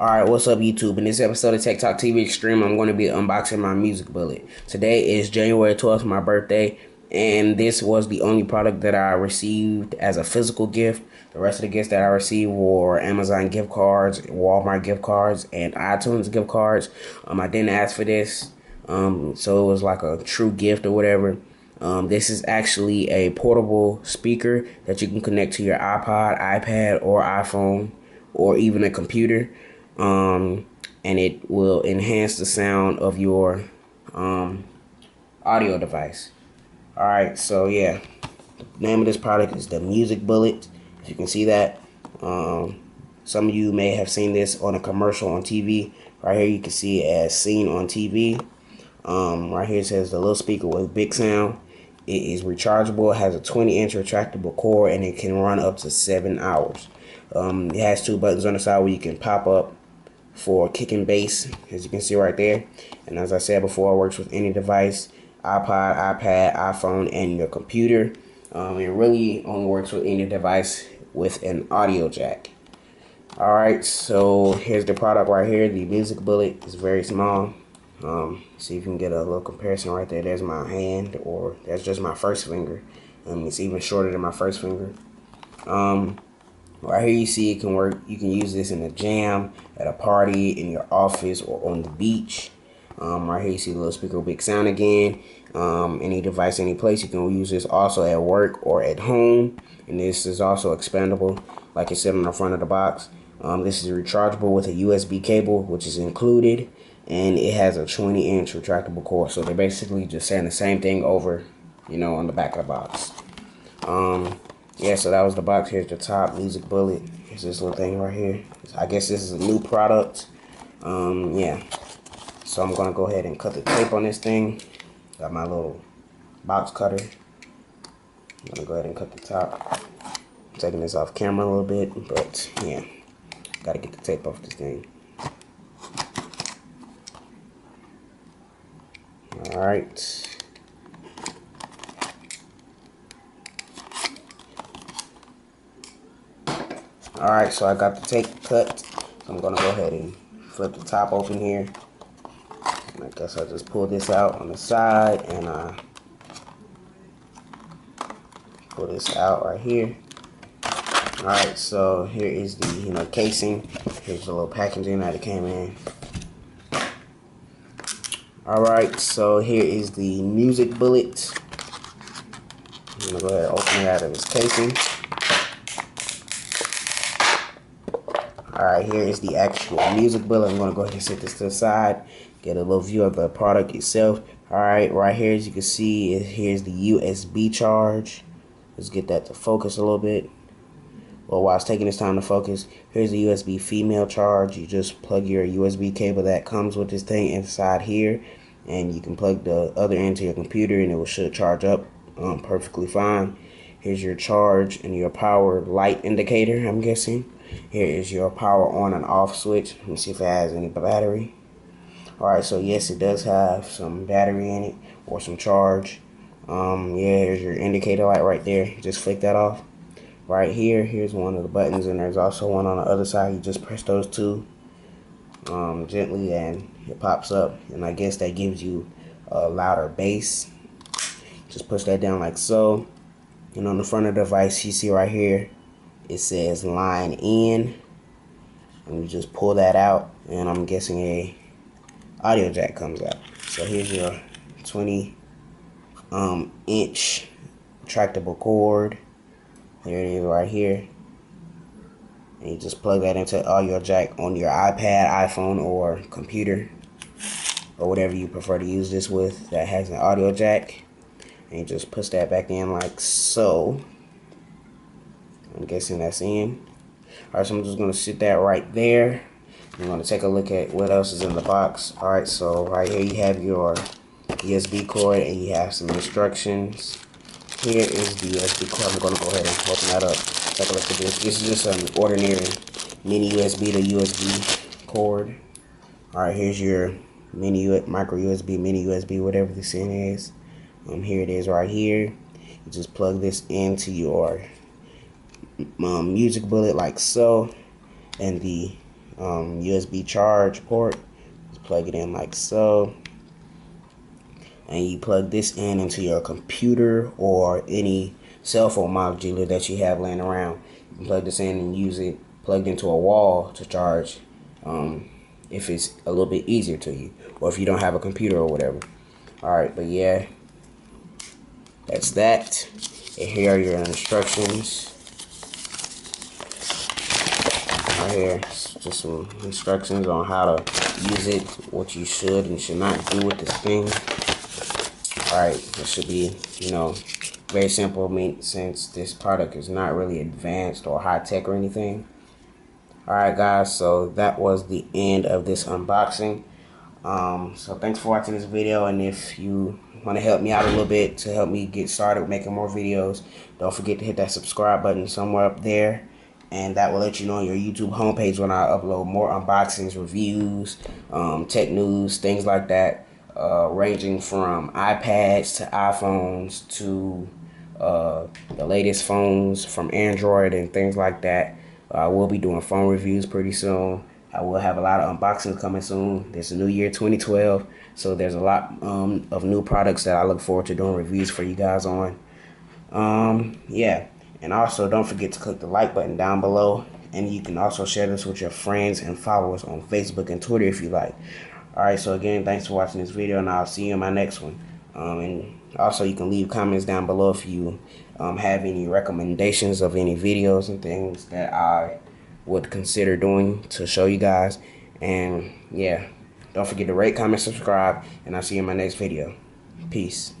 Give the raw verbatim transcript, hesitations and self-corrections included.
Alright, what's up YouTube? In this episode of Tech Talk T V Extreme, I'm going to be unboxing my Music Bullet. Today is January twelfth, my birthday, and this was the only product that I received as a physical gift. The rest of the gifts that I received were Amazon gift cards, Walmart gift cards, and iTunes gift cards. Um, I didn't ask for this, um, so it was like a true gift or whatever. Um, this is actually a portable speaker that you can connect to your iPod, iPad, or iPhone, or even a computer. Um, and it will enhance the sound of your, um, audio device. All right. So yeah, the name of this product is the Music Bullet. If you can see that, um, some of you may have seen this on a commercial on T V. Right here, you can see it as seen on T V. Um, right here it says the little speaker with big sound. It is rechargeable, has a twenty inch retractable cord, and it can run up to seven hours. Um, it has two buttons on the side where you can pop up for kick and bass, as you can see right there. And as I said before, it works with any device: iPod, iPad, iPhone, and your computer. Um, it really only works with any device with an audio jack. Alright, so here's the product right here. The Music Bullet is very small. Um, see if you can get a little comparison right there. There's my hand, or that's just my first finger. Um, it's even shorter than my first finger. Um, Right here you see it can work. You can use this in a jam, at a party, in your office, or on the beach. Um, right here you see the little speaker with big sound again. Um, any device, any place. You can use this also at work or at home. And this is also expandable, like it said on the front of the box. Um, this is rechargeable with a U S B cable, which is included. And it has a twenty inch retractable cord. So they're basically just saying the same thing over, you know, on the back of the box. Um... Yeah, so that was the box. Here's the top, Music Bullet. Here's this little thing right here. I guess this is a new product. Um, yeah. So I'm going to go ahead and cut the tape on this thing. Got my little box cutter. I'm going to go ahead and cut the top. I'm taking this off camera a little bit, but yeah. Got to get the tape off this thing. Alright. Alright, so I got the tape cut, so I'm going to go ahead and flip the top open here, and I guess I'll just pull this out on the side, and I pull this out right here. Alright, so here is the, you know, casing. Here's the little packaging that it came in. Alright, so here is the Music Bullet. I'm going to go ahead and open it out of its casing. Alright, here is the actual Music Bullet. I'm going to go ahead and set this to the side, get a little view of the product itself. Alright, right here, as you can see, here's the U S B charge. Let's get that to focus a little bit. Well, while it's taking this time to focus, here's the U S B female charge. You just plug your U S B cable that comes with this thing inside here, and you can plug the other end to your computer, and it will should charge up um, perfectly fine. Here's your charge and your power light indicator, I'm guessing. Here is your power on and off switch. Let me see if it has any battery. Alright, so yes, it does have some battery in it, or some charge. Um, yeah, here's your indicator light right there. Just flick that off. Right here, here's one of the buttons, and there's also one on the other side. You just press those two um, gently, and it pops up. And I guess that gives you a louder bass. Just push that down like so. And on the front of the device, you see right here, it says line in, and you just pull that out, and I'm guessing a audio jack comes out. So here's your twenty inch retractable cord. There it is right here, and you just plug that into audio jack on your iPad, iPhone, or computer, or whatever you prefer to use this with that has an audio jack. And you just push that back in like so. I'm guessing that's in. Alright, so I'm just going to sit that right there. I'm going to take a look at what else is in the box. Alright, so right here you have your U S B cord, and you have some instructions. Here is the U S B cord. I'm going to go ahead and open that up. Take a look at this. This is just an ordinary mini U S B to U S B cord. Alright, here's your mini micro U S B, mini U S B, whatever this thing is. Um, here it is right here. You just plug this into your Um, Music Bullet like so, and the um, U S B charge port. Just plug it in like so. And you plug this in into your computer or any cell phone modular that you have laying around. You can plug this in and use it plugged into a wall to charge um, if it's a little bit easier to you, or if you don't have a computer or whatever. Alright, but yeah, that's that. And here are your instructions. Right here, just some instructions on how to use it, what you should and should not do with this thing. Alright, it should be, you know, very simple, I mean, since this product is not really advanced or high tech or anything. Alright guys, so that was the end of this unboxing. Um, so thanks for watching this video, and if you want to help me out a little bit to help me get started with making more videos, don't forget to hit that subscribe button somewhere up there. And that will let you know on your YouTube homepage when I upload more unboxings, reviews, um, tech news, things like that. Uh, ranging from iPads to iPhones to uh, the latest phones from Android and things like that. Uh, I will be doing phone reviews pretty soon. I will have a lot of unboxings coming soon. There's a new year, twenty twelve, so there's a lot um, of new products that I look forward to doing reviews for you guys on. Um, yeah, and also don't forget to click the like button down below, and you can also share this with your friends and followers on Facebook and Twitter if you like. Alright, so again, thanks for watching this video, and I'll see you in my next one. Um, and also, you can leave comments down below if you um, have any recommendations of any videos and things that I would consider doing to show you guys. And yeah, don't forget to rate, comment, subscribe, and I'll see you in my next video. Peace.